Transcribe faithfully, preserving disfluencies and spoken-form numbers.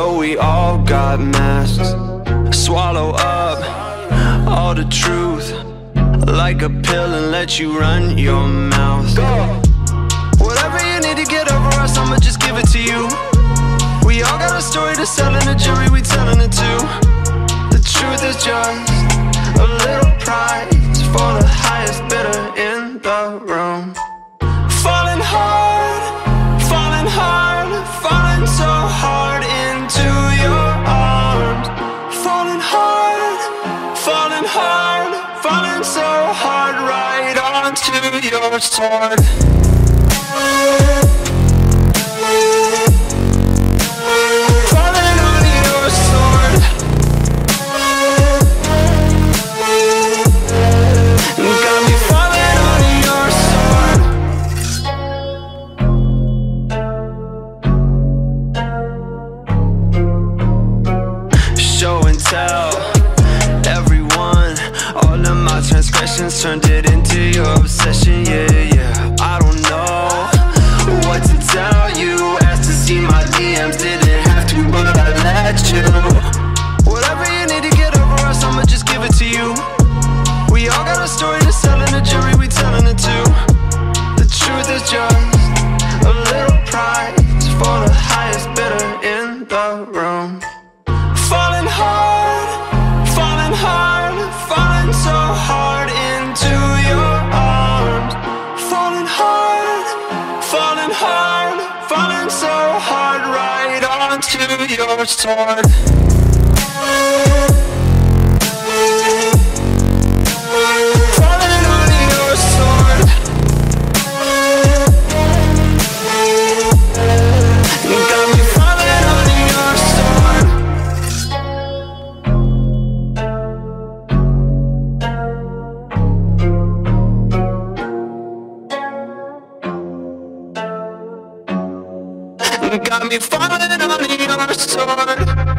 though we all got masks. Swallow up all the truth like a pill and let you run your mouth. Go. Whatever you need to get over us, I'ma just give it to you. We all got a story to sell and a jury we telling it to. The truth is just a little prize for the highest bidder in the room. Falling hard, falling hard, falling so hard into your arms. Falling hard, falling hard, falling so hard right onto your sword. Tell everyone all of my transgressions, turned it into your obsession. Yeah, yeah. I don't know what to tell you. Asked to see my D Ms, didn't have to, but I let you. Whatever you need to get over us, I'ma just give it to you. We all got a story to sell and a jury we telling it to. The truth is just a little prize for the highest bidder in the room. Falling hard, hard, falling so hard into your arms. Falling hard, falling hard, falling so hard right onto your sword. Got me falling on your sword.